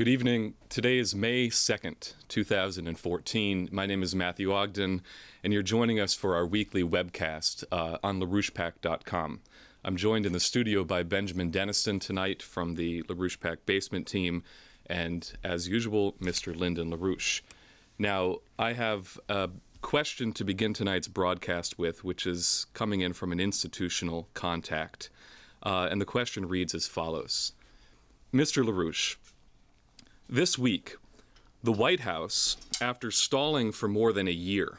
Good evening. Today is May 2nd, 2014. My name is Matthew Ogden, and you're joining us for our weekly webcast on larouchepac.com. I'm joined in the studio by Benjamin Dennison tonight from the LaRouche Pac basement team, and as usual, Mr. Lyndon LaRouche. Now, I have a question to begin tonight's broadcast with, which is coming in from an institutional contact, and the question reads as follows. Mr. LaRouche, this week, the White House, after stalling for more than a year,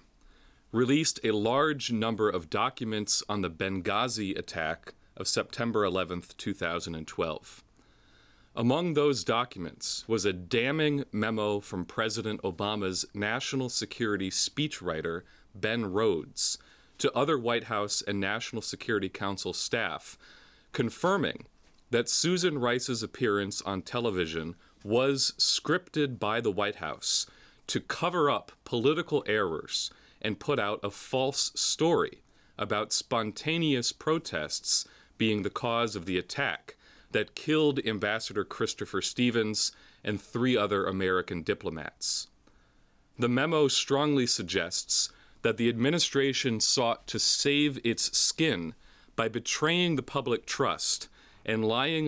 released a large number of documents on the Benghazi attack of September 11th, 2012. Among those documents was a damning memo from President Obama's national security speechwriter, Ben Rhodes, to other White House and National Security Council staff, confirming that Susan Rice's appearance on television was scripted by the White House to cover up political errors and put out a false story about spontaneous protests being the cause of the attack that killed Ambassador Christopher Stevens and 3 other American diplomats. The memo strongly suggests that the administration sought to save its skin by betraying the public trust and lying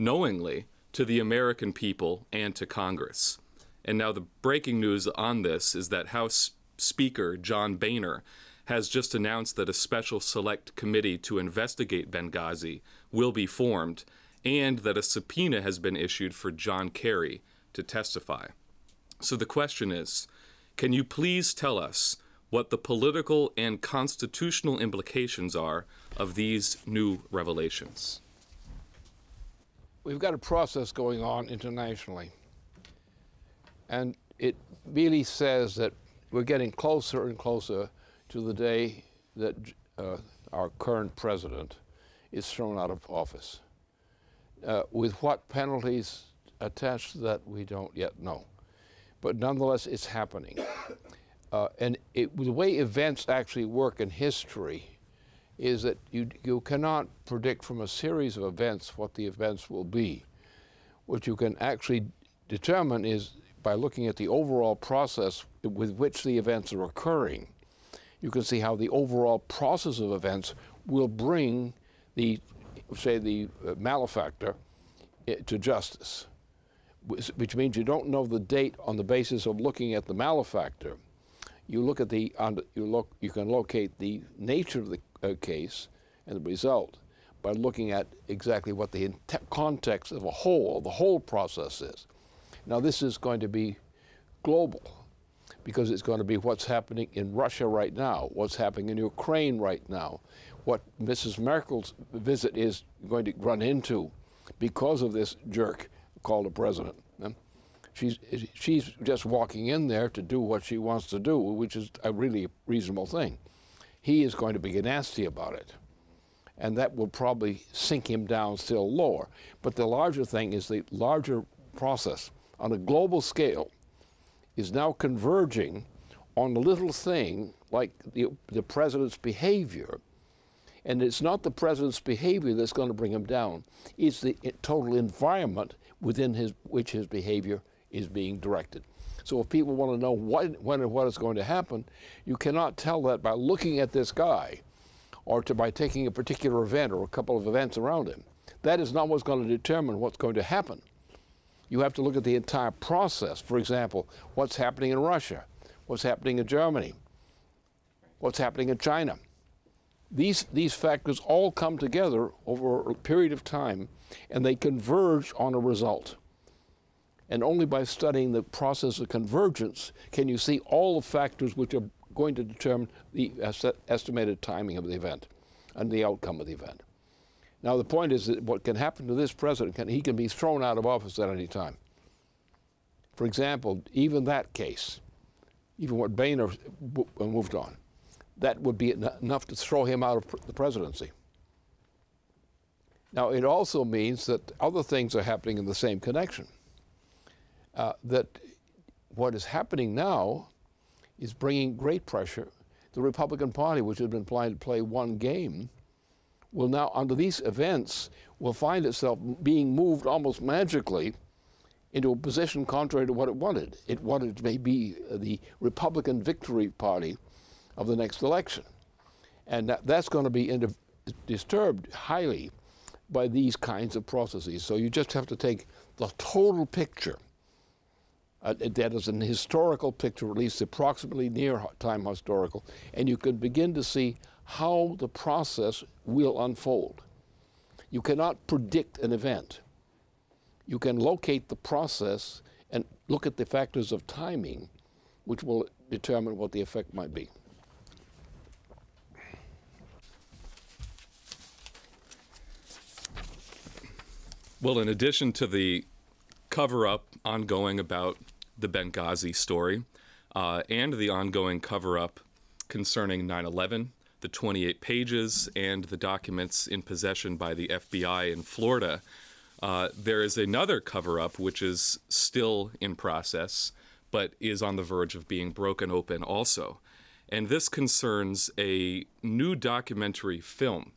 knowingly to the American people and to Congress. And now the breaking news on this is that House Speaker John Boehner has just announced that a special select committee to investigate Benghazi will be formed, and that a subpoena has been issued for John Kerry to testify. So the question is, can you please tell us what the political and constitutional implications are of these new revelations? We've got a process going on internationally, and it really says that we're getting closer and closer to the day that our current president is thrown out of office. With what penalties attached to that, we don't yet know. But nonetheless, it's happening. The way events actually work in history is that you cannot predict from a series of events what the events will be. What you can actually determine is by looking at the overall process with which the events are occurring. You can see how the overall process of events will bring the malefactor to justice, which means you don't know the date on the basis of looking at the malefactor. You look at you can locate the nature of the case and the result by looking at exactly what the context of the whole process is. Now, this is going to be global because it's going to be what's happening in Russia right now, what's happening in Ukraine right now, what Mrs. Merkel's visit is going to run into because of this jerk called a president. She's just walking in there to do what she wants to do, which is a really reasonable thing. He is going to be nasty about it, and that will probably sink him down still lower. But the larger thing is the larger process on a global scale is now converging on a little thing like the president's behavior, and it's not the president's behavior that's going to bring him down. It's the total environment within which his behavior is being directed. So if people want to know when and what is going to happen, you cannot tell that by looking at this guy or by taking a particular event or a couple of events around him. That is not what's going to determine what's going to happen. You have to look at the entire process. For example, what's happening in Russia, what's happening in Germany, what's happening in China. These factors all come together over a period of time, and they converge on a result. And only by studying the process of convergence can you see all the factors which are going to determine the estimated timing of the event and the outcome of the event. Now, the point is that what can happen to this president, he can be thrown out of office at any time. For example, even that case, even what Boehner moved on, that would be enough to throw him out of the presidency. Now, it also means that other things are happening in the same connection. That what is happening now is bringing great pressure. The Republican Party, which has been planning to play one game, will now, under these events, will find itself being moved almost magically into a position contrary to what it wanted. It wanted to maybe the Republican victory party of the next election. And that's going to be disturbed highly by these kinds of processes. So you just have to take the total picture. That is an historical picture, at least approximately near time historical, and you can begin to see how the process will unfold. You cannot predict an event. You can locate the process and look at the factors of timing, which will determine what the effect might be. Well, in addition to the cover-up ongoing about the Benghazi story and the ongoing cover-up concerning 9/11, the 28 pages and the documents in possession by the FBI in Florida, there is another cover-up which is still in process but is on the verge of being broken open also. And this concerns a new documentary film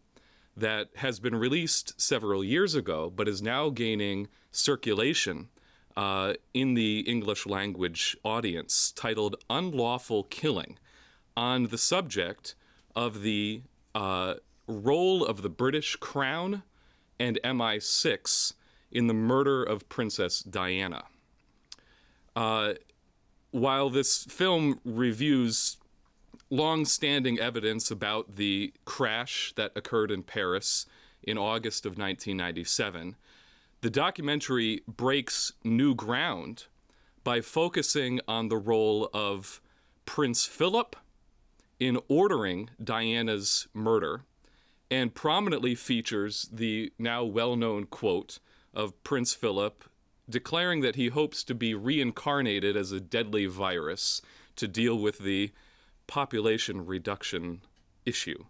that has been released several years ago, but is now gaining circulation in the English language audience, titled Unlawful Killing, on the subject of the role of the British Crown and MI6 in the murder of Princess Diana. While this film reviews long-standing evidence about the crash that occurred in Paris in August of 1997, the documentary breaks new ground by focusing on the role of Prince Philip in ordering Diana's murder, and prominently features the now well-known quote of Prince Philip declaring that he hopes to be reincarnated as a deadly virus to deal with the population reduction issue.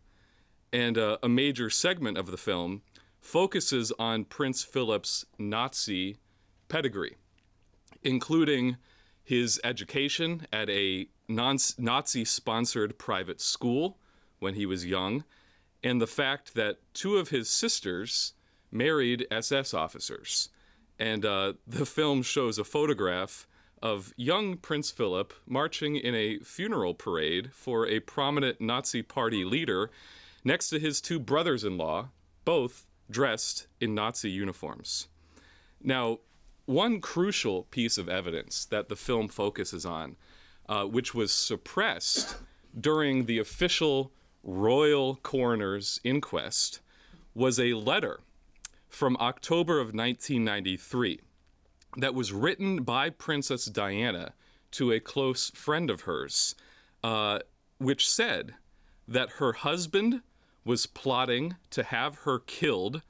And a major segment of the film focuses on Prince Philip's Nazi pedigree, including his education at a Nazi-sponsored private school when he was young, and the fact that two of his sisters married SS officers. And the film shows a photograph of young Prince Philip marching in a funeral parade for a prominent Nazi party leader next to his two brothers-in-law, both dressed in Nazi uniforms. Now, one crucial piece of evidence that the film focuses on, which was suppressed during the official royal coroner's inquest, was a letter from October of 1993 that was written by Princess Diana to a close friend of hers, which said that her husband was plotting to have her killed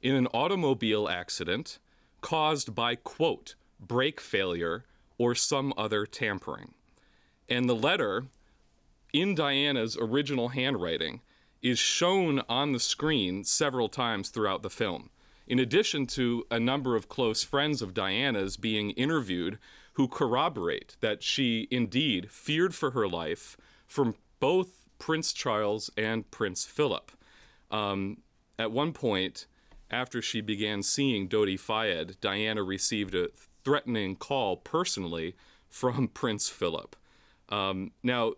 in an automobile accident caused by, quote, brake failure or some other tampering. And the letter, in Diana's original handwriting, is shown on the screen several times throughout the film, in addition to a number of close friends of Diana's being interviewed who corroborate that she indeed feared for her life from both Prince Charles and Prince Philip. At one point, after she began seeing Dodi Fayed, Diana received a threatening call personally from Prince Philip. Now,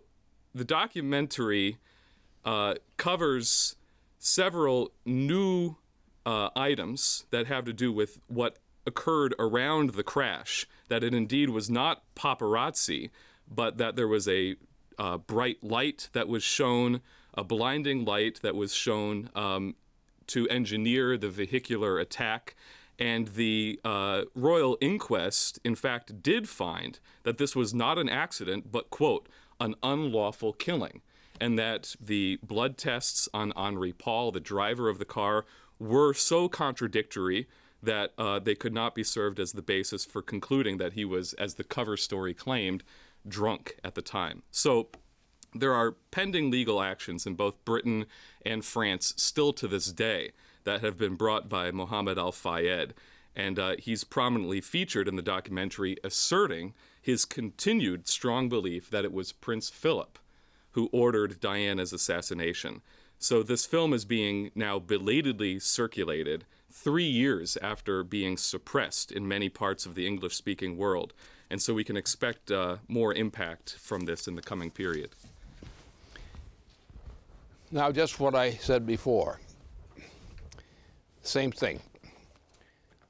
the documentary covers several new items that have to do with what occurred around the crash, that it indeed was not paparazzi, but that there was a bright light that was shown, a blinding light that was shown to engineer the vehicular attack. And the royal inquest, in fact, did find that this was not an accident, but, quote, an unlawful killing, and that the blood tests on Henri Paul, the driver of the car, were so contradictory that they could not be served as the basis for concluding that he was, as the cover story claimed, drunk at the time. So there are pending legal actions in both Britain and France still to this day that have been brought by Mohammed Al-Fayed, and he's prominently featured in the documentary asserting his continued strong belief that it was Prince Philip who ordered Diana's assassination. So this film is being now belatedly circulated 3 years after being suppressed in many parts of the English-speaking world. And so we can expect more impact from this in the coming period. Now, just what I said before, same thing.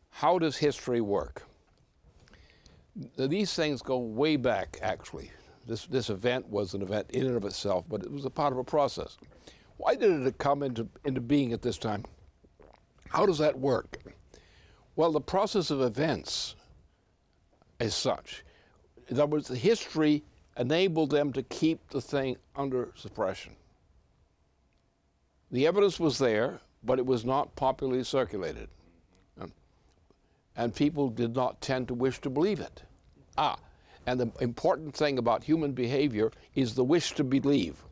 How does history work? These things go way back, actually. This event was an event in and of itself, but it was a part of a process. Why did it come into being at this time? How does that work? Well, the process of events as such, in other words, the history enabled them to keep the thing under suppression. The evidence was there, but it was not popularly circulated. And people did not tend to wish to believe it. And the important thing about human behavior is the wish to believe.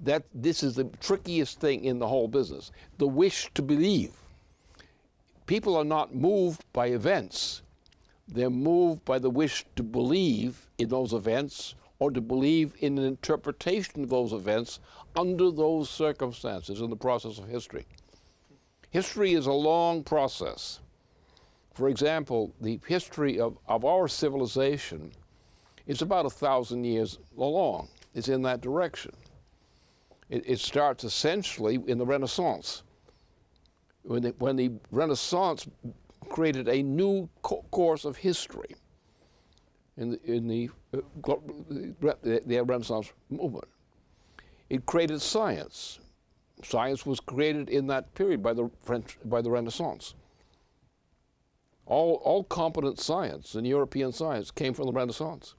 That this is the trickiest thing in the whole business, the wish to believe. People are not moved by events. They're moved by the wish to believe in those events or to believe in an interpretation of those events under those circumstances in the process of history. History is a long process. For example, the history of our civilization is about 1,000 years long. It's in that direction. It starts essentially in the Renaissance, when the Renaissance created a new course of history in the Renaissance movement. It created science. Science was created in that period by the Renaissance. All competent science and European science came from the Renaissance.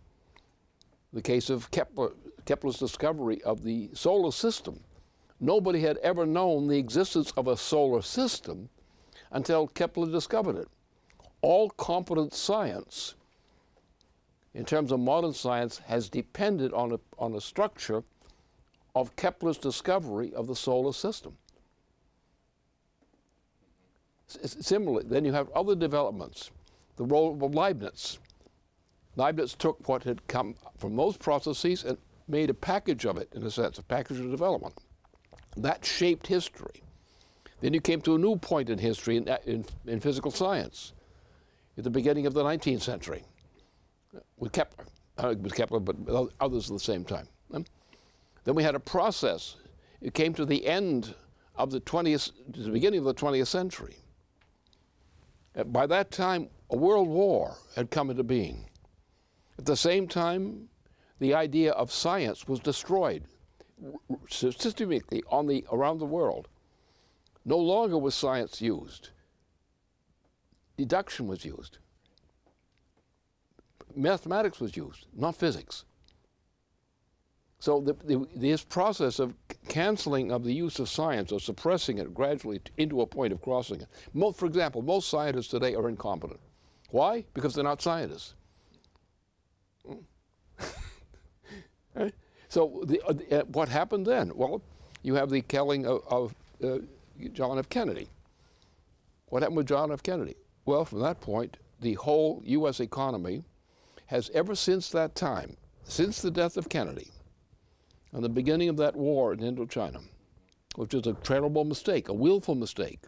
The case of Kepler's discovery of the solar system. Nobody had ever known the existence of a solar system until Kepler discovered it. All competent science, in terms of modern science, has depended on a structure of Kepler's discovery of the solar system. Similarly, then you have other developments. The role of Leibniz. Leibniz took what had come from those processes and made a package of it, in a sense, a package of development. That shaped history. Then you came to a new point in history in physical science at the beginning of the 19th century with Kepler. With Kepler, but others at the same time. Then we had a process. It came to the end of the 20th, to the beginning of the 20th century. By that time, a world war had come into being. At the same time, the idea of science was destroyed systematically around the world. No longer was science used. Deduction was used. Mathematics was used, not physics. So this process of canceling of the use of science or suppressing it gradually into a point of crossing it. For example, most scientists today are incompetent. Why? Because they're not scientists. So what happened then? Well, you have the killing of John F. Kennedy. What happened with John F. Kennedy? Well, from that point, the whole U.S. economy has ever since that time, since the death of Kennedy and the beginning of that war in Indochina, which is a terrible mistake, a willful mistake.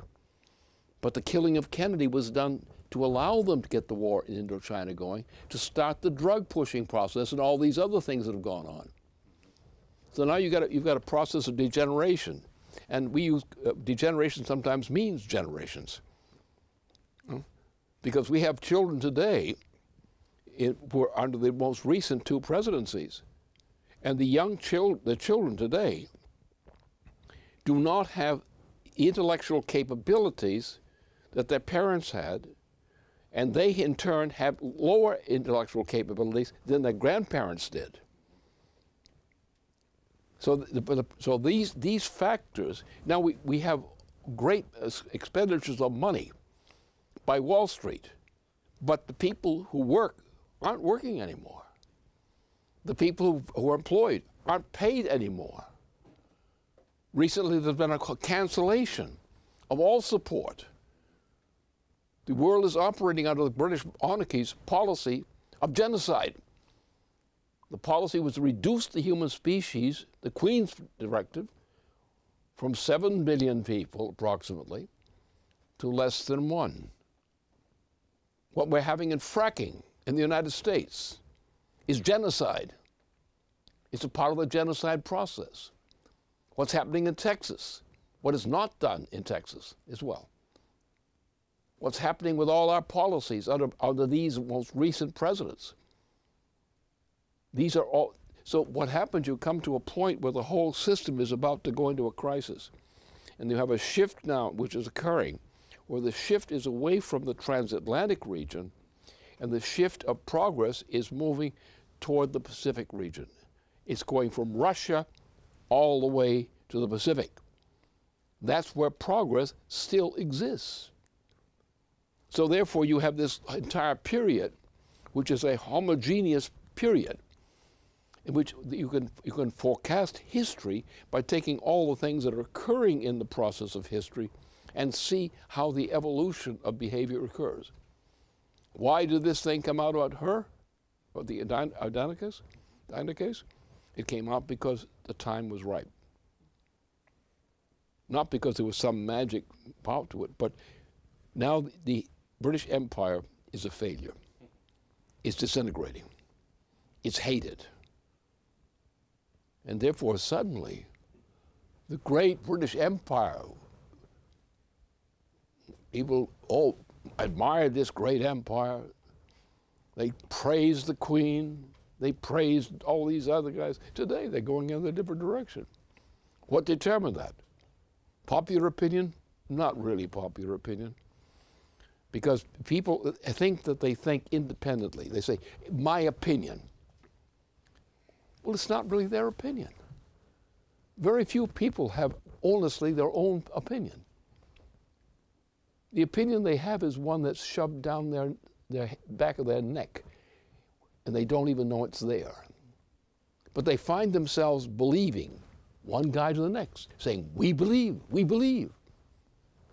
But the killing of Kennedy was done to allow them to get the war in Indochina going, to start the drug-pushing process and all these other things that have gone on. So now you've got a process of degeneration. And we use degeneration sometimes means generations. Because we have children today who are under the most recent 2 presidencies. And the children today do not have intellectual capabilities that their parents had, and they in turn have lower intellectual capabilities than their grandparents did. So, these factors, now we have great expenditures of money by Wall Street, but the people who work aren't working anymore. The people who are employed aren't paid anymore. Recently there's been a cancellation of all support. The world is operating under the British monarchy's policy of genocide. The policy was to reduce the human species, the Queen's directive, from 7 billion people, approximately, to less than 1. What we're having in fracking in the United States is genocide. It's a part of the genocide process. What's happening in Texas, what is not done in Texas as well. What's happening with all our policies under these most recent presidents. These are all, so what happens, you come to a point where the whole system is about to go into a crisis. And you have a shift now, which is occurring, where the shift is away from the transatlantic region, and the shift of progress is moving toward the Pacific region. It's going from Russia all the way to the Pacific. That's where progress still exists. So therefore, you have this entire period, which is a homogeneous period, in which you can forecast history by taking all the things that are occurring in the process of history and see how the evolution of behavior occurs. Why did this thing come out about her, or the Diana case? It came out because the time was ripe. Not because there was some magic power to it, but now the British Empire is a failure. It's disintegrating. It's hated. And therefore, suddenly, the great British Empire, people all admired this great empire. They praised the Queen. They praised all these other guys. Today, they're going in a different direction. What determined that? Popular opinion? Not really popular opinion. Because people think that they think independently. They say, my opinion. Well, it's not really their opinion. Very few people have honestly their own opinion. The opinion they have is one that's shoved down their back of their neck, and they don't even know it's there. But they find themselves believing one guy to the next, saying, we believe, we believe.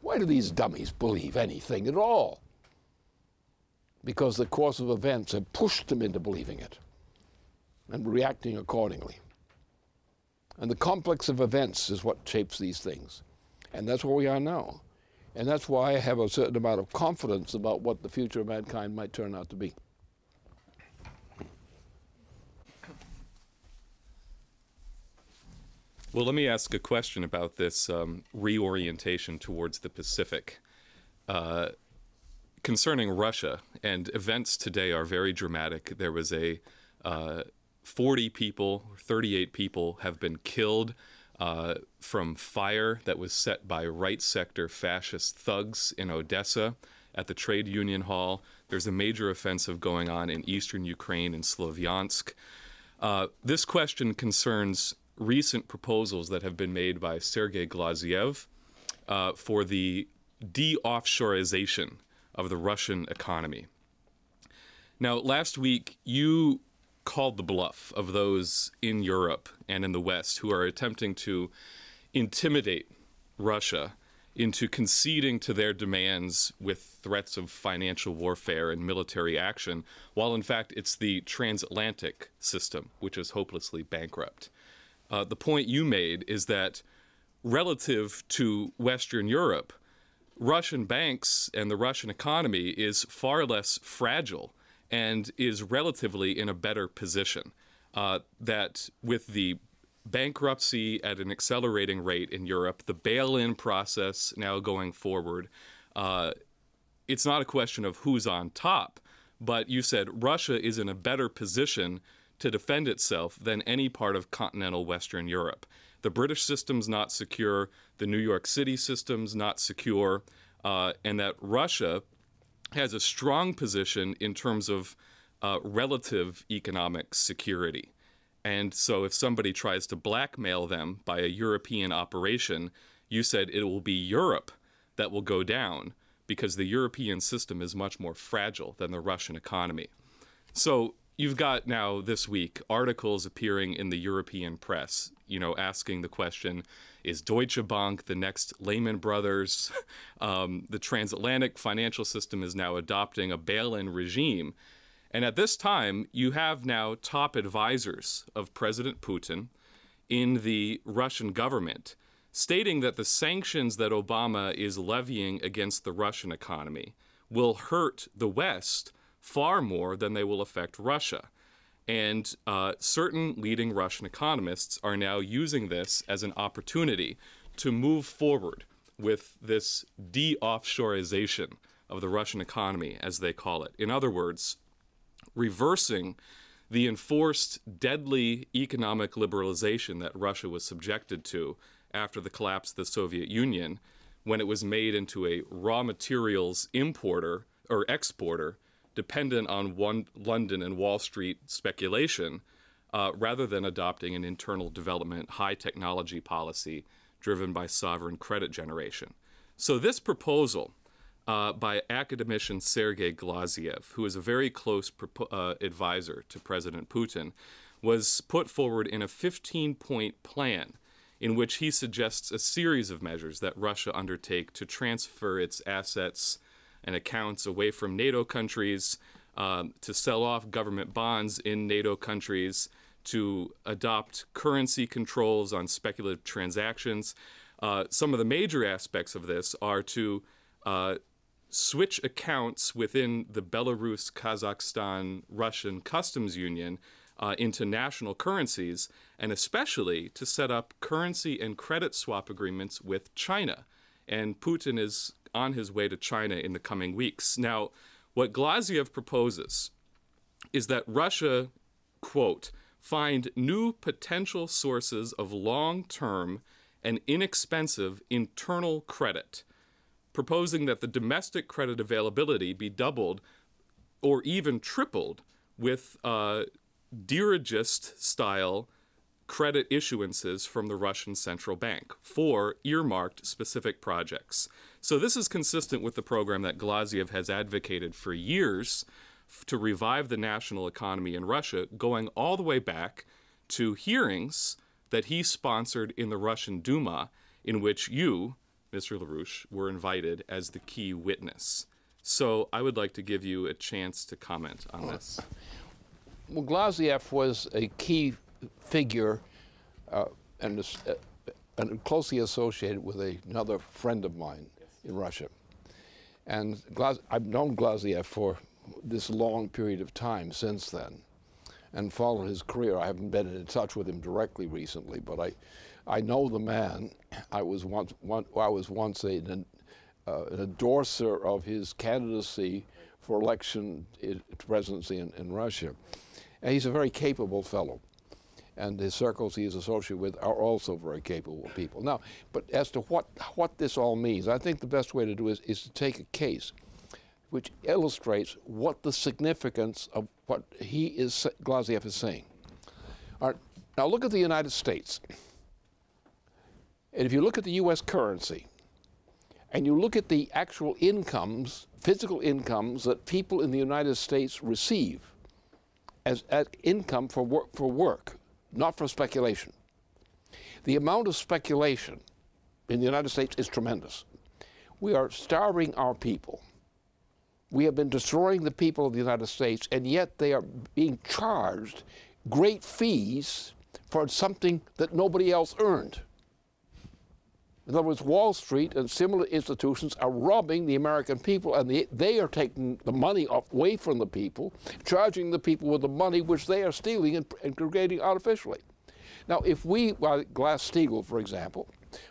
Why do these dummies believe anything at all? Because the course of events have pushed them into believing it and reacting accordingly. And the complex of events is what shapes these things. And that's where we are now. And that's why I have a certain amount of confidence about what the future of mankind might turn out to be. Well, let me ask a question about this reorientation towards the Pacific. Concerning Russia, and events today are very dramatic. There was a 38 people have been killed from fire that was set by right sector fascist thugs in Odessa at the Trade Union Hall. There's a major offensive going on in eastern Ukraine and Slovyansk. This question concerns recent proposals that have been made by Sergei Glaziev for the de-offshorization of the Russian economy. Now, last week, you called the bluff of those in Europe and in the West who are attempting to intimidate Russia into conceding to their demands with threats of financial warfare and military action, while in fact it's the transatlantic system which is hopelessly bankrupt. The point you made is that relative to Western Europe, Russian banks and the Russian economy is far less fragile and is relatively in a better position. That with the bankruptcy at an accelerating rate in Europe, the bail-in process now going forward, it's not a question of who's on top, but you said Russia is in a better position to defend itself than any part of continental Western Europe. The British system's not secure, the New York City system's not secure, and that Russia has a strong position in terms of relative economic security. And so if somebody tries to blackmail them by a European operation, you said it will be Europe that will go down because the European system is much more fragile than the Russian economy. So you've got now this week articles appearing in the European press, you know, asking the question, is Deutsche Bank the next Lehman Brothers? The transatlantic financial system is now adopting a bail-in regime. And at this time, you have now top advisors of President Putin in the Russian government stating that the sanctions that Obama is levying against the Russian economy will hurt the West far more than they will affect Russia. And certain leading Russian economists are now using this as an opportunity to move forward with this de-offshorization of the Russian economy, as they call it. In other words, reversing the enforced deadly economic liberalization that Russia was subjected to after the collapse of the Soviet Union, when it was made into a raw materials importer or exporter dependent on London and Wall Street speculation, rather than adopting an internal development high technology policy driven by sovereign credit generation. So this proposal by academician Sergei Glaziev, who is a very close advisor to President Putin, was put forward in a 15-point plan in which he suggests a series of measures that Russia undertake to transfer its assets and accounts away from NATO countries, to sell off government bonds in NATO countries, to adopt currency controls on speculative transactions. Some of the major aspects of this are to switch accounts within the Belarus, Kazakhstan, Russian customs union into national currencies, and especially to set up currency and credit swap agreements with China. And Putin is on his way to China in the coming weeks. Now, what Glaziev proposes is that Russia, quote, find new potential sources of long-term and inexpensive internal credit, proposing that the domestic credit availability be doubled or even tripled with dirigist-style credit issuances from the Russian Central Bank for earmarked specific projects. So this is consistent with the program that Glaziev has advocated for years to revive the national economy in Russia, going all the way back to hearings that he sponsored in the Russian Duma, in which you, Mr. LaRouche, were invited as the key witness. So I would like to give you a chance to comment on this. Well, Glaziev was a key figure and closely associated with another friend of mine in Russia. And I've known Glaziev for this long period of time since then and followed his career. I haven't been in touch with him directly recently, but I know the man. I was once an endorser of his candidacy for election to presidency in Russia. And he's a very capable fellow. And the circles he is associated with are also very capable people. Now, but as to what this all means, I think the best way to do is to take a case which illustrates what the significance of what Glaziev is saying. All right, now look at the United States. And if you look at the U.S. currency, and you look at the actual incomes, physical incomes that people in the United States receive as income for work, not for speculation. The amount of speculation in the United States is tremendous. We are starving our people. We have been destroying the people of the United States, and yet they are being charged great fees for something that nobody else earned. In other words, Wall Street and similar institutions are robbing the American people, and they are taking the money away from the people, charging the people with the money which they are stealing and creating artificially. Now, if we, like Glass-Steagall, for example,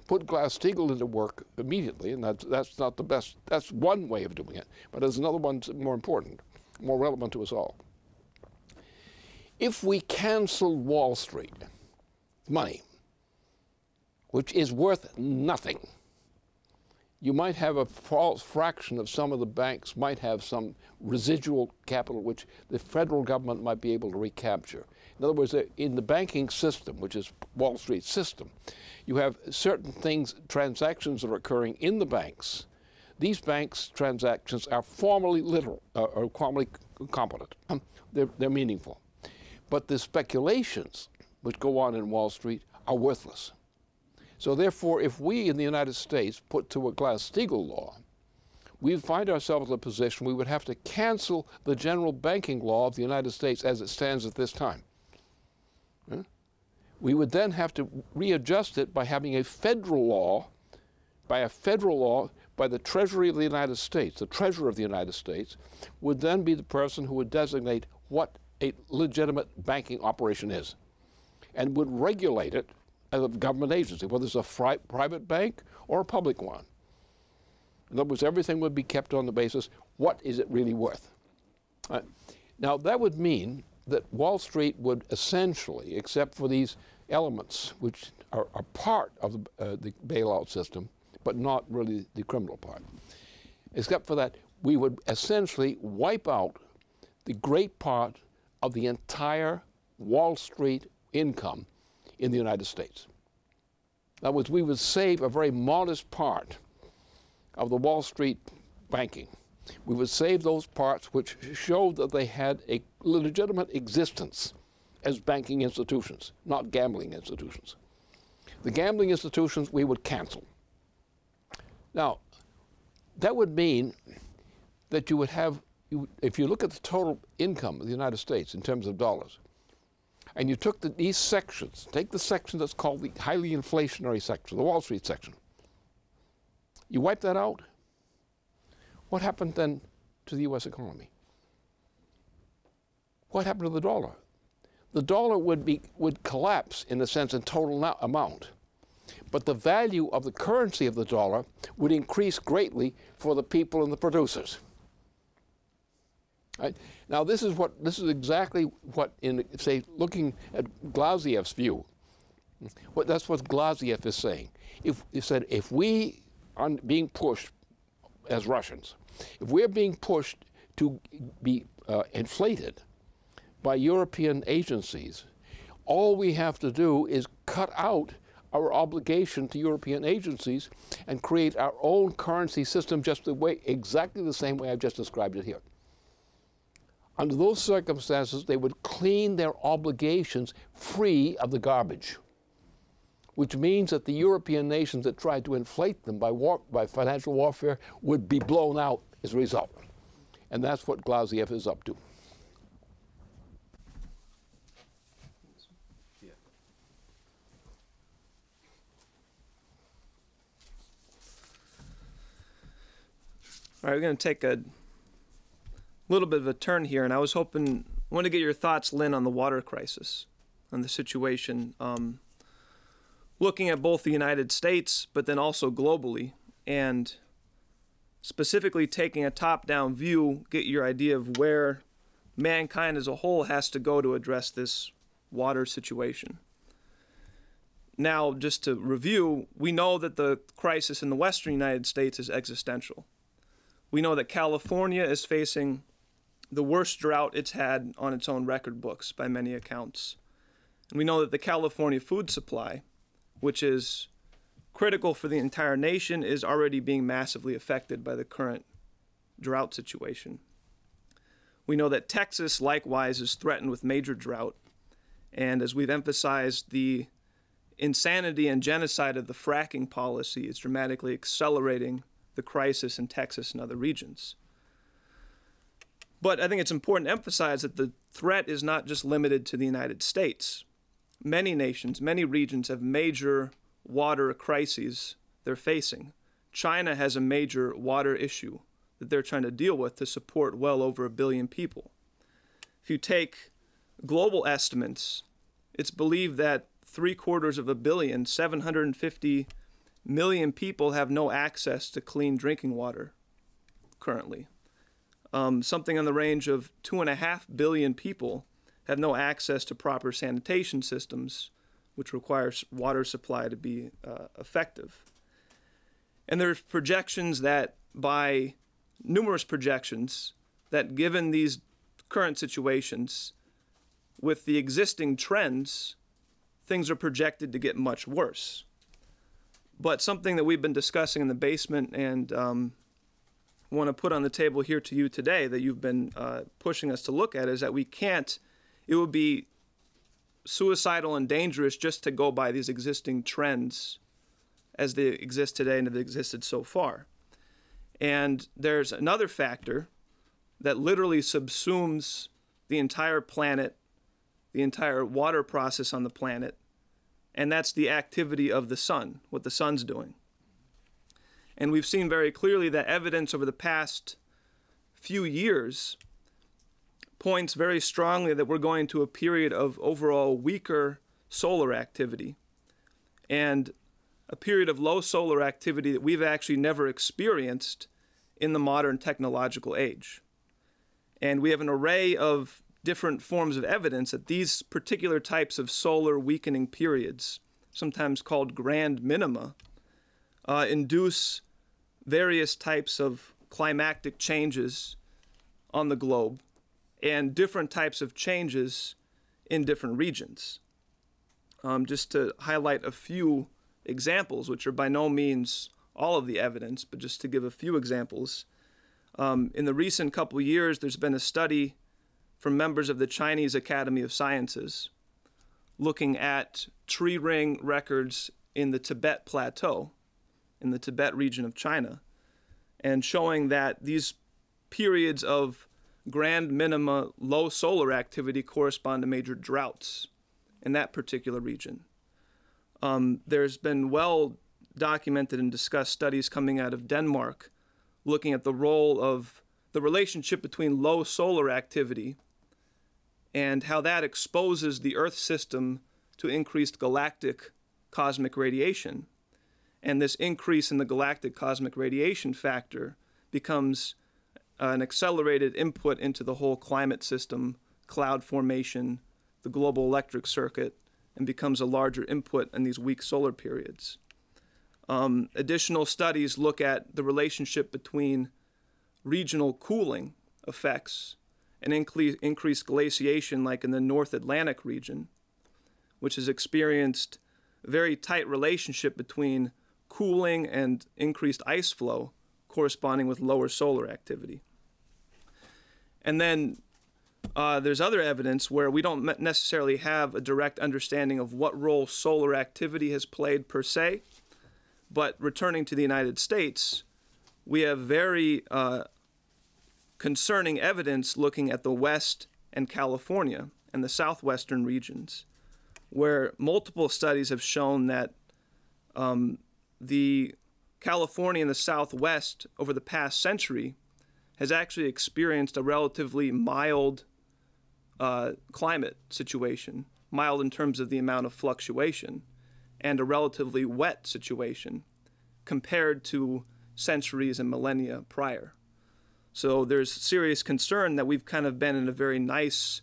put Glass-Steagall into work immediately, and that's not the best, that's one way of doing it, but there's another one more important, more relevant to us all. If we canceled Wall Street money, which is worth nothing. You might have a false fraction of some of the banks might have some residual capital which the federal government might be able to recapture. In other words, in the banking system, which is Wall Street's system, you have certain things, transactions that are occurring in the banks. These banks' transactions are formally literal, or formally competent. They're meaningful. But the speculations which go on in Wall Street are worthless. So therefore, if we in the United States put to a Glass-Steagall law, we find ourselves in a position we would have to cancel the general banking law of the United States as it stands at this time. We would then have to readjust it by having a federal law, by the Treasury of the United States. The Treasurer of the United States would then be the person who would designate what a legitimate banking operation is and would regulate it as a government agency, whether it's a private bank or a public one. In other words, everything would be kept on the basis, what is it really worth? Now, that would mean that Wall Street would essentially, except for these elements which are part of the bailout system, but not really the criminal part. Except for that, we would essentially wipe out the great part of the entire Wall Street income in the United States. In other words, we would save a very modest part of the Wall Street banking. We would save those parts which showed that they had a legitimate existence as banking institutions, not gambling institutions. The gambling institutions we would cancel. Now, that would mean that you would have, if you look at the total income of the United States in terms of dollars, and you took these sections, take the section that's called the highly inflationary section, the Wall Street section, you wipe that out, what happened then to the U.S. economy? What happened to the dollar? The dollar would collapse, in a sense, in total amount. But the value of the currency of the dollar would increase greatly for the people and the producers. Right? Now, this is exactly what, in say, looking at Glaziev's view, that's what Glaziev is saying. He said, if we are being pushed as Russians, if we're being pushed to be inflated by European agencies, all we have to do is cut out our obligation to European agencies and create our own currency system just the way, exactly the same way I've just described it here. Under those circumstances, they would clean their obligations free of the garbage, which means that the European nations that tried to inflate them by financial warfare would be blown out as a result. And that's what Glaziev is up to. All right, we're going to take a little bit of a turn here, and I was hoping, I want to get your thoughts, Lynn, on the water crisis, on the situation, looking at both the United States, but then also globally, and specifically taking a top-down view, get your idea of where mankind as a whole has to go to address this water situation. Now, just to review, we know that the crisis in the Western United States is existential. We know that California is facing the worst drought it's had on its own record books by many accounts. And we know that the California food supply, which is critical for the entire nation, is already being massively affected by the current drought situation. We know that Texas, likewise, is threatened with major drought. And as we've emphasized, the insanity and genocide of the fracking policy is dramatically accelerating the crisis in Texas and other regions. But I think it's important to emphasize that the threat is not just limited to the United States. Many nations, many regions have major water crises they're facing. China has a major water issue that they're trying to deal with to support well over 1 billion people. If you take global estimates, it's believed that 750 million, 750 million people have no access to clean drinking water currently. Something on the range of 2.5 billion people have no access to proper sanitation systems, which requires water supply to be effective. And there's projections that given these current situations, with the existing trends, things are projected to get much worse. But something that we've been discussing in the basement and want to put on the table here to you today that you've been pushing us to look at is that we can't, it would be suicidal and dangerous just to go by these existing trends as they exist today and have existed so far. And there's another factor that literally subsumes the entire planet, the entire water process on the planet, and that's the activity of the sun, what the sun's doing. And we've seen very clearly that evidence over the past few years points very strongly that we're going to a period of overall weaker solar activity, and a period of low solar activity that we've actually never experienced in the modern technological age. And we have an array of different forms of evidence that these particular types of solar weakening periods, sometimes called grand minima, induce various types of climactic changes on the globe and different types of changes in different regions. Just to highlight a few examples, which are by no means all of the evidence, but just to give a few examples. In the recent couple years, there's been a study from members of the Chinese Academy of Sciences looking at tree ring records in the Tibet Plateau, in the Tibet region of China, and showing that these periods of grand minima low solar activity correspond to major droughts in that particular region. There's been well-documented and discussed studies coming out of Denmark looking at the role of the relationship between low solar activity and how that exposes the Earth system to increased galactic cosmic radiation. And this increase in the galactic cosmic radiation factor becomes an accelerated input into the whole climate system, cloud formation, the global electric circuit, and becomes a larger input in these weak solar periods. Additional studies look at the relationship between regional cooling effects and increased glaciation, like in the North Atlantic region, which has experienced a very tight relationship between cooling and increased ice flow corresponding with lower solar activity. And then there's other evidence where we don't necessarily have a direct understanding of what role solar activity has played per se. But returning to the United States, we have very concerning evidence looking at the West and California and the southwestern regions, where multiple studies have shown that the California and the Southwest over the past century has actually experienced a relatively mild climate situation, mild in terms of the amount of fluctuation, and a relatively wet situation compared to centuries and millennia prior. So there's serious concern that we've kind of been in a very nice,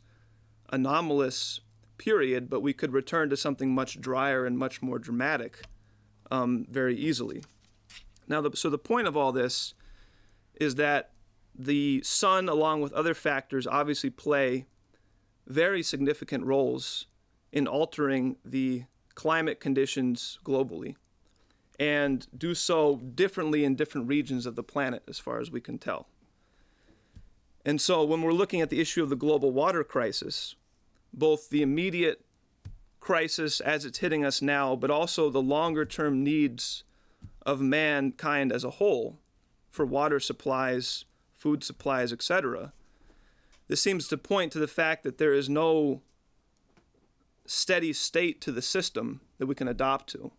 anomalous period, but we could return to something much drier and much more dramatic very easily. Now, so the point of all this is that the sun, along with other factors, obviously play very significant roles in altering the climate conditions globally, and do so differently in different regions of the planet as far as we can tell. And so when we're looking at the issue of the global water crisis, both the immediate crisis as it's hitting us now, but also the longer-term needs of mankind as a whole for water supplies, food supplies, etc., this seems to point to the fact that there is no steady state to the system that we can adopt to,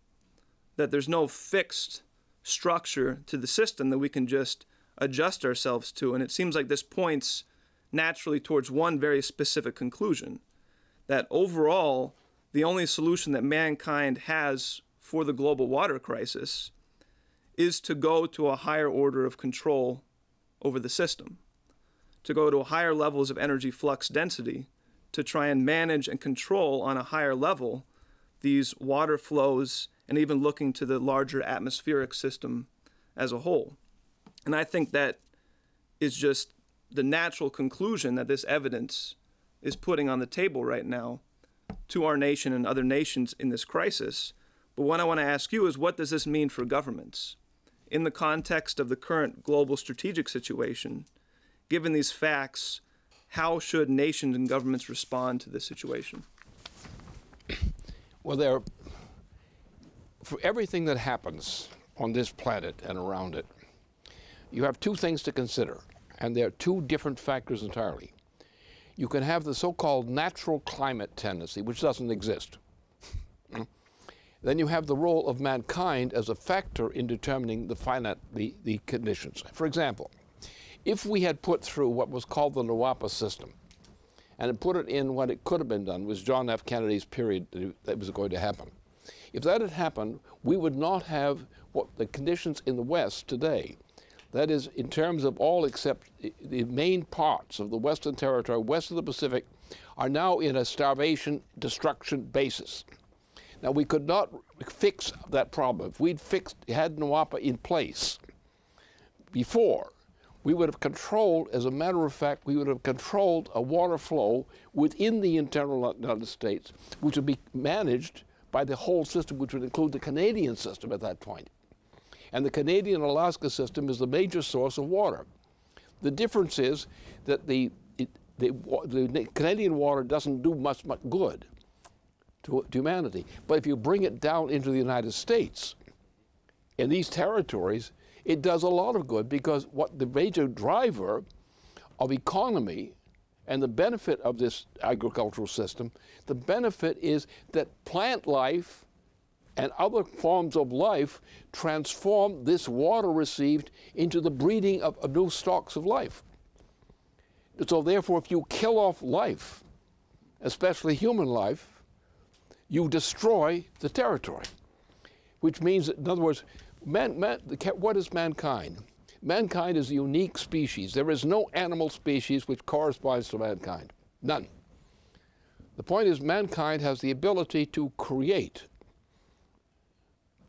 that there's no fixed structure to the system that we can just adjust ourselves to. And it seems like this points naturally towards one very specific conclusion, that overall, the only solution that mankind has for the global water crisis is to go to a higher order of control over the system, to go to higher levels of energy flux density, to try and manage and control on a higher level these water flows, and even looking to the larger atmospheric system as a whole. And I think that is just the natural conclusion that this evidence is putting on the table right now to our nation and other nations in this crisis. But what I want to ask you is, what does this mean for governments? In the context of the current global strategic situation, given these facts, how should nations and governments respond to this situation? Well, for everything that happens on this planet and around it, you have two things to consider, and they're two different factors entirely. You can have the so-called natural climate tendency, which doesn't exist. Then you have the role of mankind as a factor in determining the conditions. For example, if we had put through what was called the NAWAPA system, and put it in what it could have been done, was John F. Kennedy's period that was going to happen. If that had happened, we would not have what the conditions in the West today, that is, in terms of all except the main parts of the Western territory, west of the Pacific, are now in a starvation, destruction basis. Now, we could not fix that problem. If we'd had NAWAPA in place before, we would have controlled, as a matter of fact, we would have controlled a water flow within the internal United States, which would be managed by the whole system, which would include the Canadian system at that point. And the Canadian-Alaska system is the major source of water. The difference is that the Canadian water doesn't do much good to humanity. But if you bring it down into the United States, in these territories, it does a lot of good, because what the major driver of economy and the benefit of this agricultural system, the benefit is that plant life and other forms of life transform this water received into the breeding of new stocks of life. So therefore, if you kill off life, especially human life, you destroy the territory, which means, in other words, what is mankind? Mankind is a unique species. There is no animal species which corresponds to mankind. None. The point is, mankind has the ability to create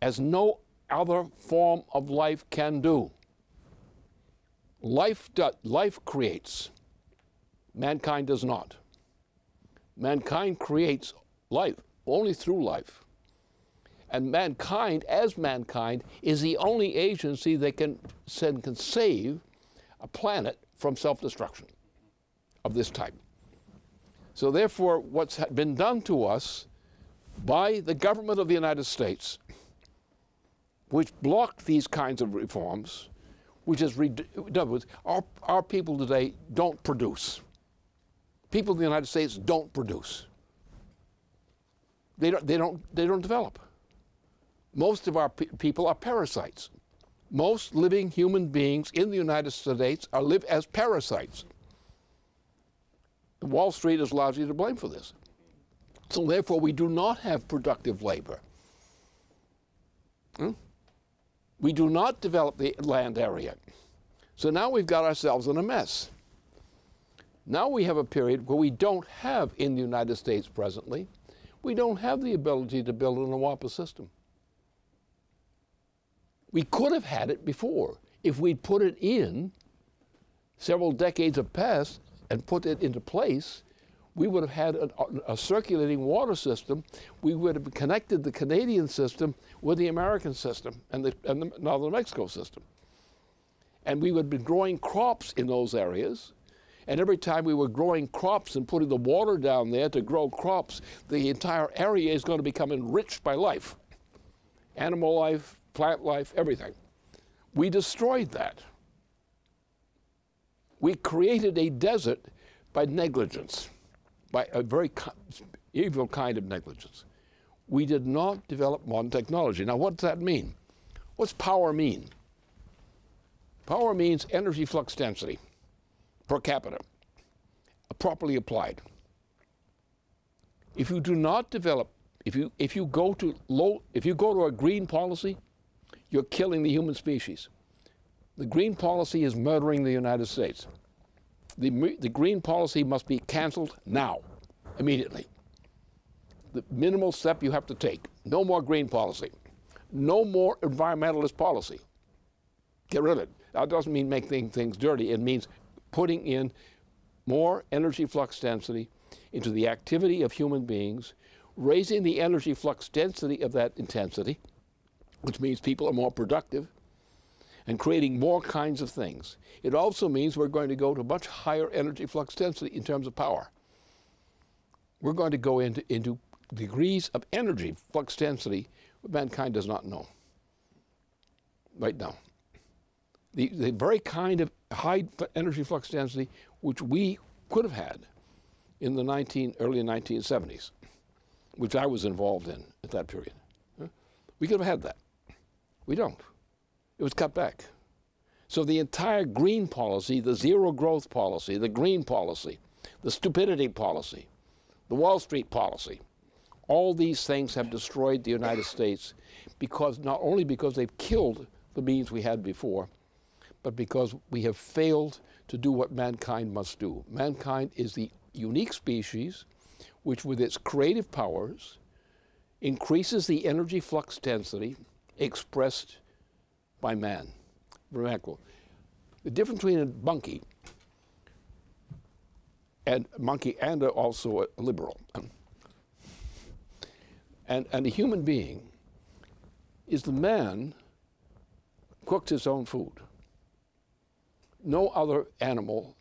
as no other form of life can do. Life creates. Mankind does not. Mankind creates life only through life. And mankind, as mankind, is the only agency that can save a planet from self-destruction of this type. So therefore, what's been done to us by the government of the United States, which blocked these kinds of reforms, which is, in other words, our people today don't produce. People in the United States don't produce. They don't develop. Most of our people are parasites. Most living human beings in the United States live as parasites. Wall Street is largely to blame for this. So therefore, we do not have productive labor. We do not develop the land area. So now we've got ourselves in a mess. Now we have a period where we don't have, in the United States presently, we don't have the ability to build an NAWAPA system. We could have had it before. If we'd put it in, several decades have passed, and put it into place, we would have had a circulating water system. We would have connected the Canadian system with the American system and the Northern Mexico system. And we would have been growing crops in those areas. And every time we were growing crops and putting the water down there to grow crops, the entire area is going to become enriched by life, animal life, plant life, everything. We destroyed that. We created a desert by negligence, by a very evil kind of negligence. We did not develop modern technology. Now, what does that mean? What's power mean? Power means energy flux density per capita, properly applied. If you do not develop, if you go to a green policy, you're killing the human species. The green policy is murdering the United States. The green policy must be canceled now, immediately. The minimal step you have to take. No more green policy. No more environmentalist policy. Get rid of it. That doesn't mean making things dirty. It means putting in more energy flux density into the activity of human beings, raising the energy flux density of that intensity, which means people are more productive, and creating more kinds of things. It also means we're going to go to much higher energy flux density in terms of power. We're going to go into degrees of energy flux density that mankind does not know right now. the very kind of high energy flux density which we could have had in the early 1970s, which I was involved in at that period. We could have had that. We don't. It was cut back. So the entire green policy, the zero growth policy, the green policy, the stupidity policy, the Wall Street policy, all these things have destroyed the United States, because not only because they've killed the means we had before, but because we have failed to do what mankind must do. Mankind is the unique species which, with its creative powers, increases the energy flux density expressed by man. Remarkable. The difference between a monkey and also a liberal and a human being is the man cooks his own food. No other animal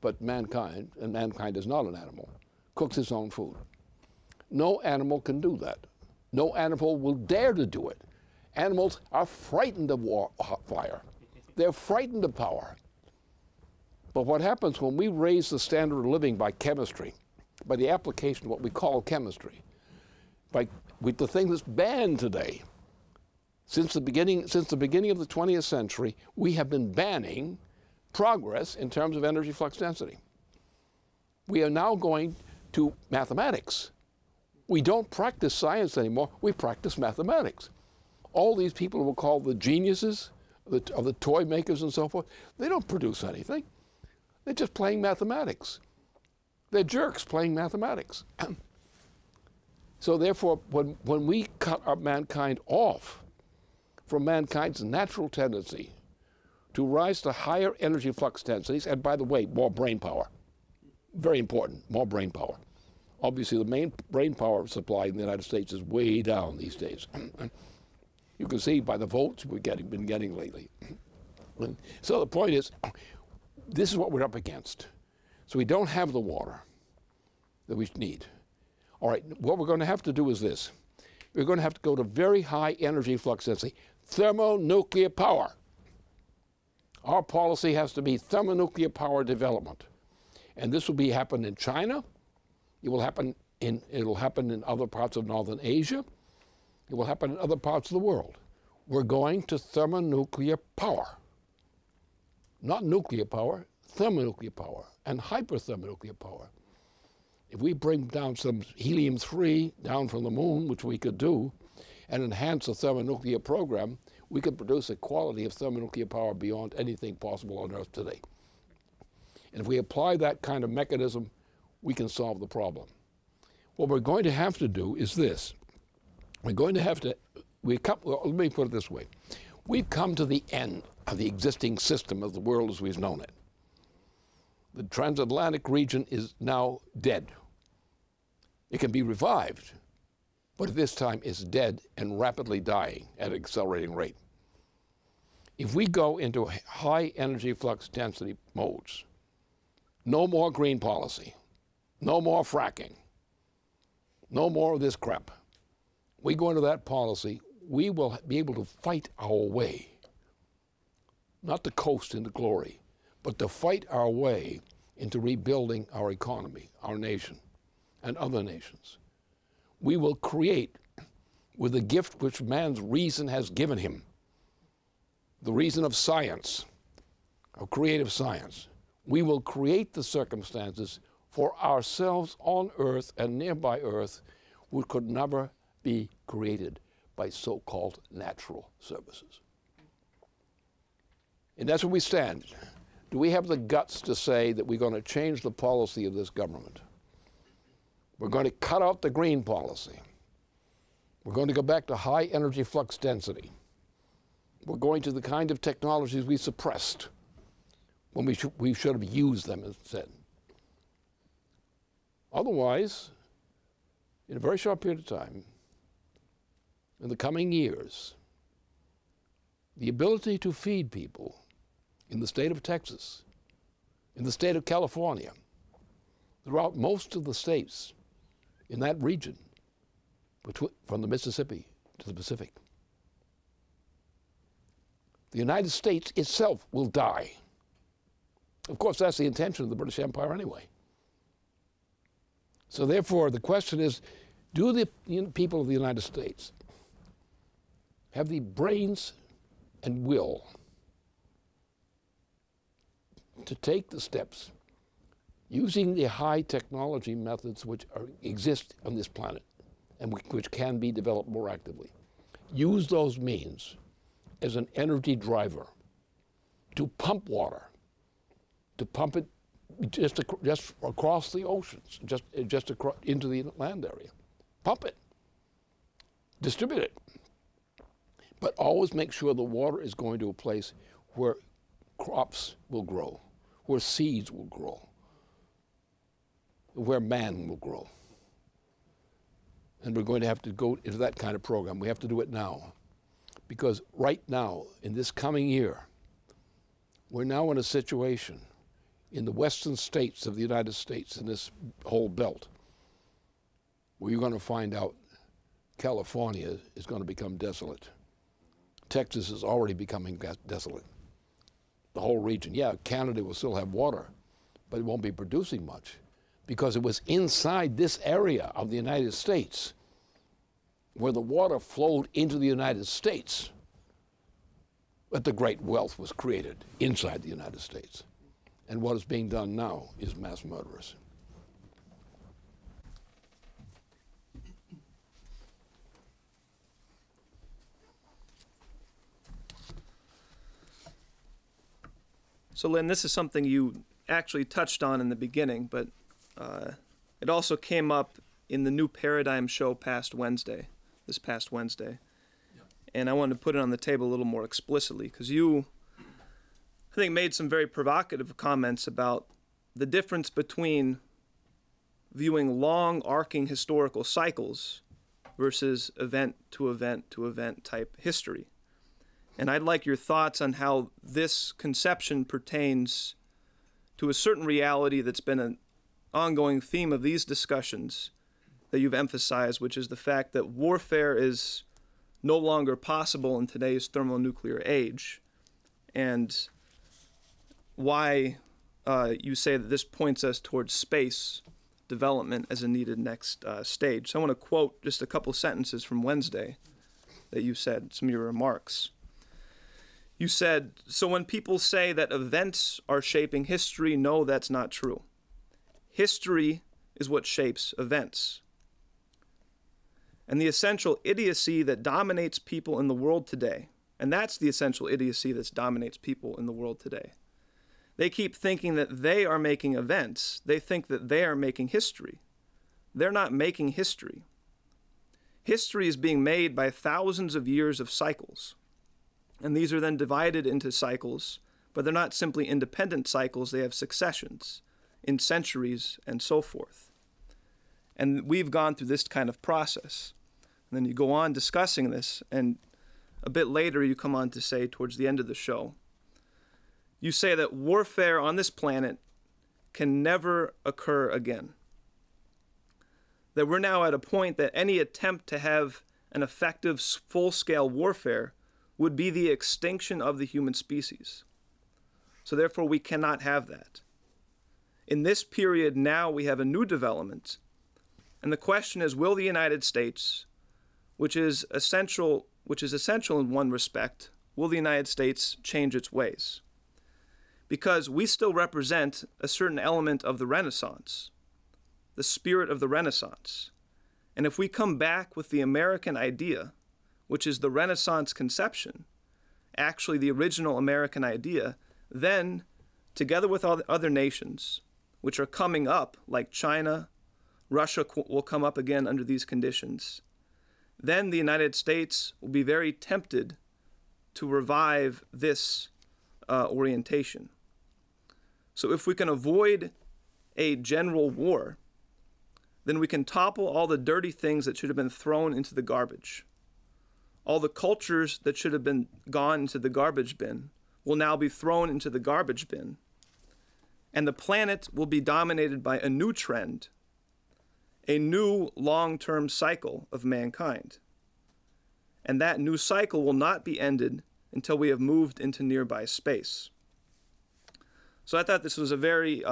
but mankind, and mankind is not an animal, cooks his own food. No animal can do that. No animal will dare to do it. Animals are frightened of fire. They're frightened of power. But what happens when we raise the standard of living by chemistry, by the application of what we call chemistry, with the thing that's banned today? Since the beginning of the 20th century, we have been banning progress in terms of energy flux density. We are now going to mathematics. We don't practice science anymore. We practice mathematics. All these people who are called the geniuses of the toy makers and so forth, they don't produce anything. They're just playing mathematics. They're jerks playing mathematics. So therefore, when we cut mankind off from mankind's natural tendency to rise to higher energy flux densities, and by the way, more brain power, very important, more brain power. Obviously, the main brain power supply in the United States is way down these days. You can see by the votes we've been getting lately. So the point is, this is what we're up against. So we don't have the water that we need. All right, what we're going to have to do is this. We're going to have to go to very high energy flux density, thermonuclear power. Our policy has to be thermonuclear power development. And this will happen in China. It will happen in other parts of Northern Asia. It will happen in other parts of the world. We're going to thermonuclear power. Not nuclear power, thermonuclear power, and hyperthermonuclear power. If we bring down some helium-3 down from the moon, which we could do, and enhance the thermonuclear program, we could produce a quality of thermonuclear power beyond anything possible on Earth today. And if we apply that kind of mechanism, we can solve the problem. What we're going to have to do is this. We're going to have to, let me put it this way. We've come to the end of the existing system of the world as we've known it. The transatlantic region is now dead. It can be revived, but at this time it's dead and rapidly dying at an accelerating rate. If we go into high energy flux density modes, no more green policy, no more fracking, no more of this crap. We go into that policy, we will be able to fight our way, not to coast into glory, but to fight our way into rebuilding our economy, our nation, and other nations. We will create, with the gift which man's reason has given him, the reason of science, of creative science, we will create the circumstances for ourselves on Earth and nearby Earth which could never be created by so-called natural services. And that's where we stand. Do we have the guts to say that we're going to change the policy of this government? We're going to cut out the green policy. We're going to go back to high energy flux density. We're going to the kind of technologies we suppressed when we should have used them instead. Otherwise, in a very short period of time, in the coming years, the ability to feed people in the state of Texas, in the state of California, throughout most of the states in that region, from the Mississippi to the Pacific, the United States itself will die. Of course, that's the intention of the British Empire anyway. So therefore, the question is, do the people of the United States have the brains and will to take the steps using the high technology methods which exist on this planet and which can be developed more actively? Use those means as an energy driver to pump water, to pump it just across the oceans, just across into the land area. Pump it, distribute it, but always make sure the water is going to a place where crops will grow, where seeds will grow, where man will grow. And we're going to have to go into that kind of program. We have to do it now, because right now, in this coming year, we're now in a situation in the western states of the United States, in this whole belt, where you're going to find out California is going to become desolate. Texas is already becoming desolate. The whole region. Yeah, Canada will still have water, but it won't be producing much, because it was inside this area of the United States where the water flowed into the United States that the great wealth was created inside the United States. And what is being done now is mass murderous. So, Lynn, this is something you actually touched on in the beginning, but it also came up in the New Paradigm show this past Wednesday. Yeah. And I wanted to put it on the table a little more explicitly, because you, I think, made some very provocative comments about the difference between viewing long, arcing historical cycles versus event-to-event-to-event type history. And I'd like your thoughts on how this conception pertains to a certain reality that's been an ongoing theme of these discussions that you've emphasized, which is the fact that warfare is no longer possible in today's thermonuclear age, and why you say that this points us towards space development as a needed next stage. So I want to quote just a couple sentences from Wednesday that you said, some of your remarks. You said, "So when people say that events are shaping history, no, that's not true. History is what shapes events. And the essential idiocy that dominates people in the world today, and that's the essential idiocy that dominates people in the world today. They keep thinking that they are making events. They think that they are making history. They're not making history. History is being made by thousands of years of cycles. And these are then divided into cycles, but they're not simply independent cycles, they have successions in centuries and so forth. And we've gone through this kind of process." And then you go on discussing this, and a bit later you come on to say, towards the end of the show, you say that warfare on this planet can never occur again. That we're now at a point that any attempt to have an effective full-scale warfare would be the extinction of the human species. So therefore, we cannot have that. In this period now, we have a new development. And the question is, will the United States, which is essential in one respect, will the United States change its ways? Because we still represent a certain element of the Renaissance, the spirit of the Renaissance. And if we come back with the American idea, which is the Renaissance conception, actually the original American idea, then, together with all the other nations, which are coming up, like China, Russia will come up again under these conditions, then the United States will be very tempted to revive this orientation. So if we can avoid a general war, then we can topple all the dirty things that should have been thrown into the garbage. All the cultures that should have been gone into the garbage bin will now be thrown into the garbage bin. And the planet will be dominated by a new trend, a new long-term cycle of mankind. And that new cycle will not be ended until we have moved into nearby space. So I thought this was a very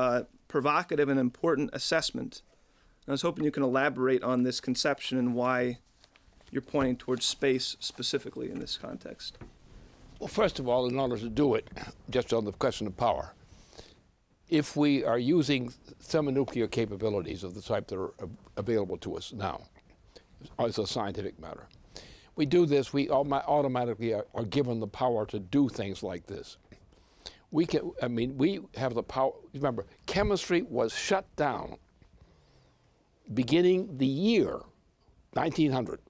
provocative and important assessment. And I was hoping you can elaborate on this conception and why you're pointing towards space specifically in this context. Well, first of all, in order to do it, just on the question of power, if we are using thermonuclear capabilities of the type that are available to us now, as a scientific matter, we do this, we automatically are given the power to do things like this. We can, I mean, we have the power. Remember, chemistry was shut down beginning the year 1900,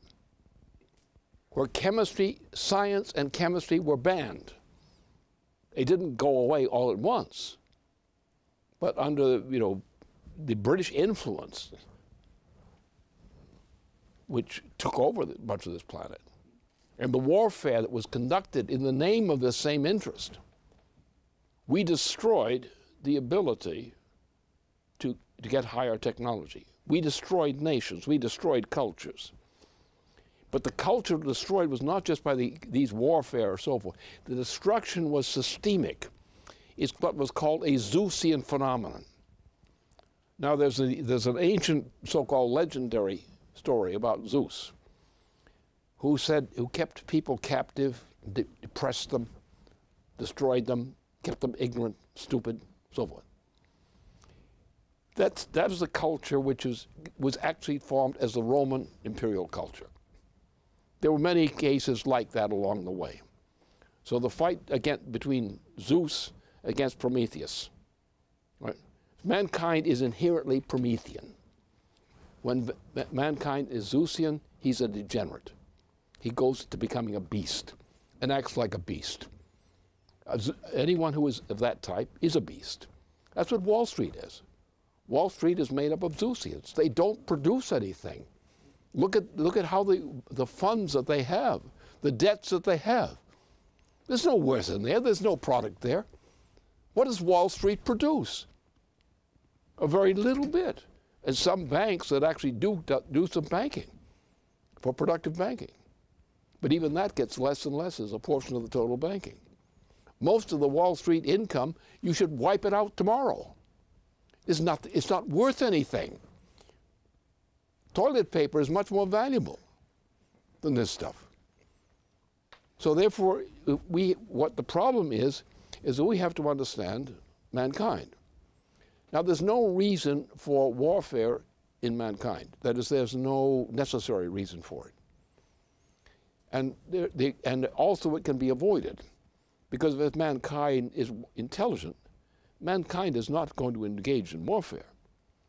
where chemistry, science and chemistry were banned. They didn't go away all at once, but under, you know, the British influence, which took over much of this planet, and the warfare that was conducted in the name of this same interest, we destroyed the ability to get higher technology. We destroyed nations, we destroyed cultures. But the culture destroyed was not just by these warfare or so forth. The destruction was systemic. It's what was called a Zeusian phenomenon. Now there's an ancient so-called legendary story about Zeus, who kept people captive, depressed them, destroyed them, kept them ignorant, stupid, so forth. That is the culture which was actually formed as the Roman imperial culture. There were many cases like that along the way. So the fight again between Zeus against Prometheus, right? Mankind is inherently Promethean. When mankind is Zeusian, he's a degenerate. He goes to becoming a beast and acts like a beast. Anyone who is of that type is a beast. That's what Wall Street is. Wall Street is made up of Zeusians. They don't produce anything. Look at how the funds that they have, the debts that they have. There's no worth in there. There's no product there. What does Wall Street produce? A very little bit. And some banks that actually do some banking, for productive banking. But even that gets less and less as a portion of the total banking. Most of the Wall Street income, you should wipe it out tomorrow. It's not worth anything. Toilet paper is much more valuable than this stuff. So therefore, what the problem is that we have to understand mankind. Now, there's no reason for warfare in mankind. That is, there's no necessary reason for it. And also it can be avoided, because if mankind is intelligent, mankind is not going to engage in warfare.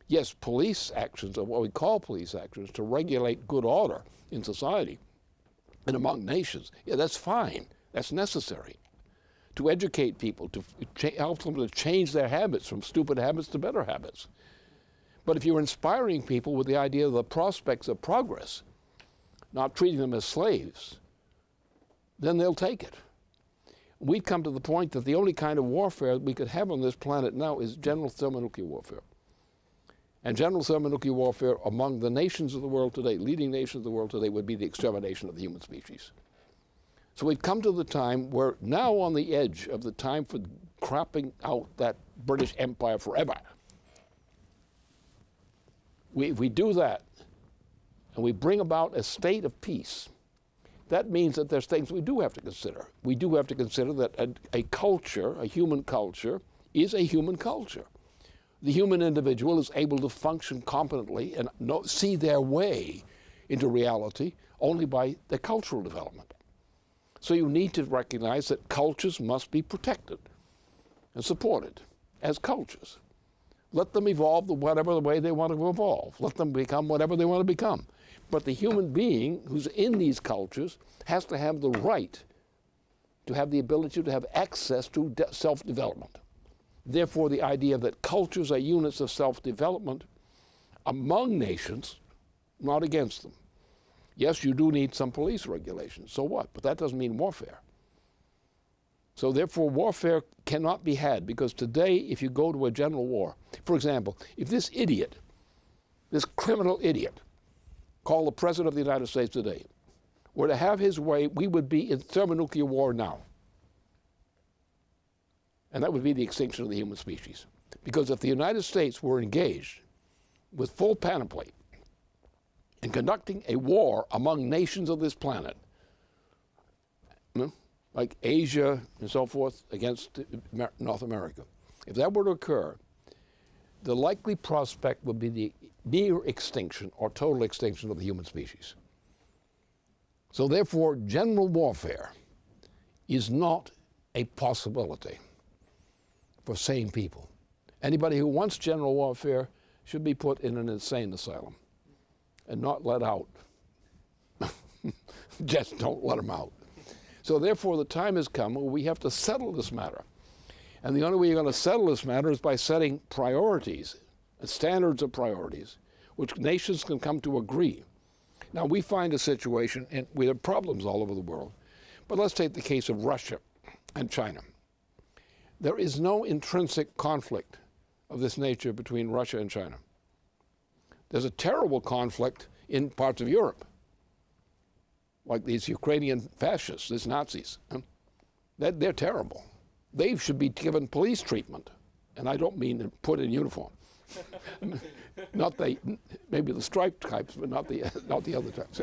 Yes, police actions, or what we call police actions, to regulate good order in society and among nations, yeah, that's fine, that's necessary. To educate people, to help them to change their habits from stupid habits to better habits. But if you're inspiring people with the idea of the prospects of progress, not treating them as slaves, then they'll take it. We've come to the point that the only kind of warfare we could have on this planet now is general thermonuclear warfare. And general thermonuclear warfare among the nations of the world today, leading nations of the world today, would be the extermination of the human species. So we've come to the time where now on the edge of the time for cropping out that British Empire forever. If we do that and we bring about a state of peace, that means that there's things we do have to consider. We do have to consider that a culture, a human culture, is a human culture. The human individual is able to function competently and see their way into reality only by their cultural development. So you need to recognize that cultures must be protected and supported as cultures. Let them evolve whatever the way they want to evolve. Let them become whatever they want to become. But the human being who's in these cultures has to have the right to have the ability to have access to self-development. Therefore, the idea that cultures are units of self-development among nations, not against them. Yes, you do need some police regulations, so what? But that doesn't mean warfare. So therefore, warfare cannot be had, because today, if you go to a general war, for example, if this idiot, this criminal idiot, called the President of the United States today, were to have his way, we would be in thermonuclear war now. and that would be the extinction of the human species. Because if the United States were engaged with full panoply in conducting a war among nations of this planet, like Asia and so forth against North America, if that were to occur, the likely prospect would be the near extinction or total extinction of the human species. So therefore, general warfare is not a possibility for sane people. Anybody who wants general warfare should be put in an insane asylum and not let out. Just don't let them out. So therefore, the time has come where we have to settle this matter. And the only way you're going to settle this matter is by setting priorities, standards of priorities, which nations can come to agree. Now, we find a situation, and we have problems all over the world. But let's take the case of Russia and China. There is no intrinsic conflict of this nature between Russia and China. There's a terrible conflict in parts of Europe, like these Ukrainian fascists, these Nazis. They're terrible. They should be given police treatment, and I don't mean put in uniform. Not the, maybe the striped types, but not the other types.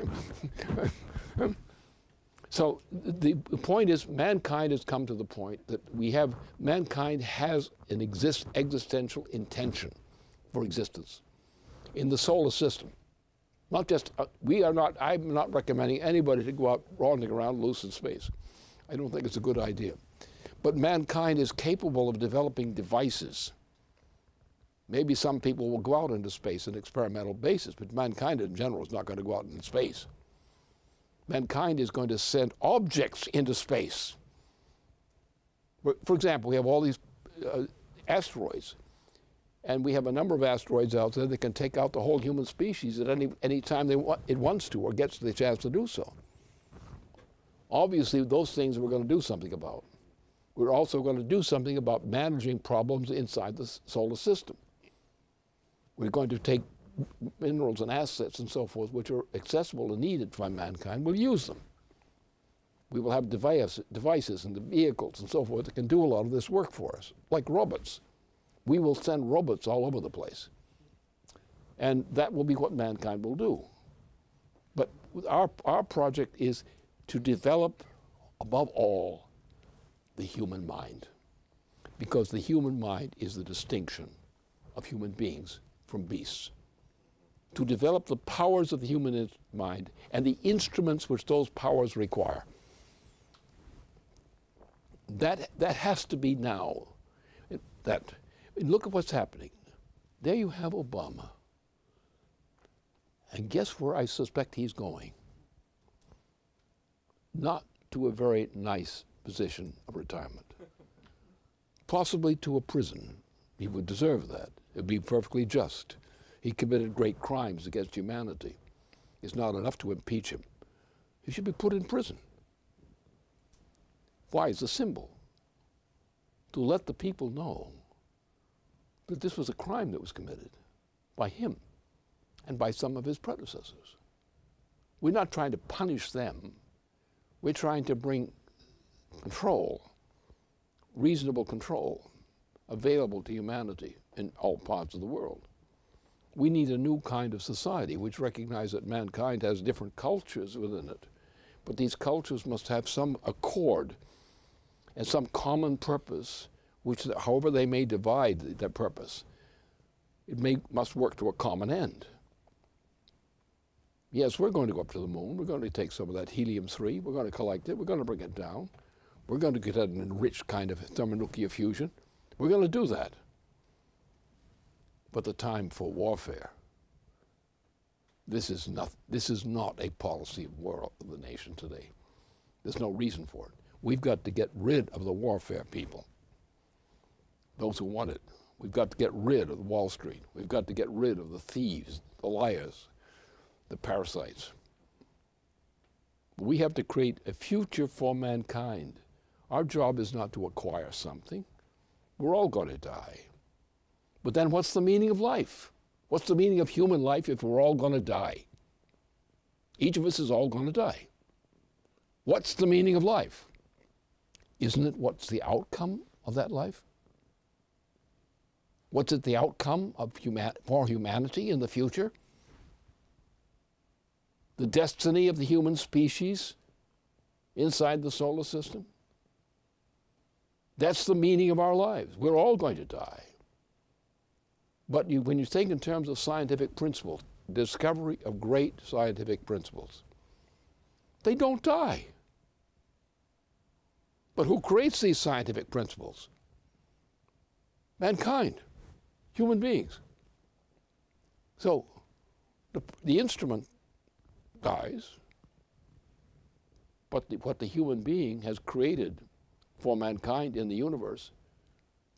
So the point is, mankind has come to the point that mankind has an existential intention for existence in the solar system. Not just I'm not recommending anybody to go out wandering around loose in space. I don't think it's a good idea. But mankind is capable of developing devices. Maybe some people will go out into space on an experimental basis, but mankind in general is not going to go out into space. Mankind is going to send objects into space. For example, we have all these asteroids, and we have a number of asteroids out there that can take out the whole human species at any time it wants to or gets the chance to do so. Obviously, those things we're going to do something about. We're also going to do something about managing problems inside the solar system. We're going to take minerals and assets and so forth, which are accessible and needed by mankind. We'll use them. We will have devices and vehicles and so forth that can do a lot of this work for us, like robots. We will send robots all over the place. And that will be what mankind will do. But our project is to develop, above all, the human mind, because the human mind is the distinction of human beings from beasts. To develop the powers of the human mind and the instruments which those powers require. That has to be now. Look at what's happening. There you have Obama. And guess where I suspect he's going? Not to a very nice position of retirement, possibly to a prison. He would deserve that. It would be perfectly just. He committed great crimes against humanity. It's not enough to impeach him. He should be put in prison. Why? It's a symbol to let the people know that this was a crime that was committed by him and by some of his predecessors. We're not trying to punish them. We're trying to bring control, reasonable control, available to humanity in all parts of the world. We need a new kind of society which recognizes that mankind has different cultures within it, but these cultures must have some accord and some common purpose, which, however they may divide their purpose, it must work to a common end. Yes, we're going to go up to the moon. We're going to take some of that helium-3. We're going to collect it. We're going to bring it down. We're going to get an enriched kind of thermonuclear fusion. We're going to do that. But the time for warfare, this is not a policy of war of the nation today. There's no reason for it. We've got to get rid of the warfare people, those who want it. We've got to get rid of Wall Street. We've got to get rid of the thieves, the liars, the parasites. We have to create a future for mankind. Our job is not to acquire something. We're all going to die. But then what's the meaning of life? What's the meaning of human life if we're all going to die? Each of us is all going to die. What's the meaning of life? Isn't it what's the outcome of that life? What's it the outcome of for humanity in the future? The destiny of the human species inside the solar system? That's the meaning of our lives. We're all going to die. But when you think in terms of scientific principles, discovery of great scientific principles, they don't die. But who creates these scientific principles? Mankind, human beings. So the instrument dies, but what the human being has created for mankind in the universe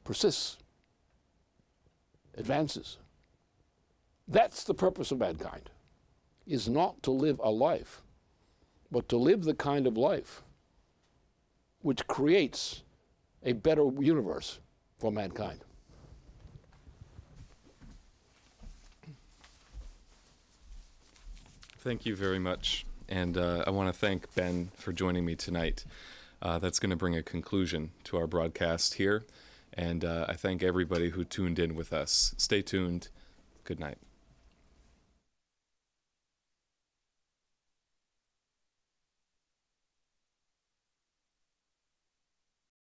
persists, advances. That's the purpose of mankind, is not to live a life, but to live the kind of life which creates a better universe for mankind. Thank you very much. And I want to thank Ben for joining me tonight. That's going to bring a conclusion to our broadcast here. And I thank everybody who tuned in with us. Stay tuned. Good night.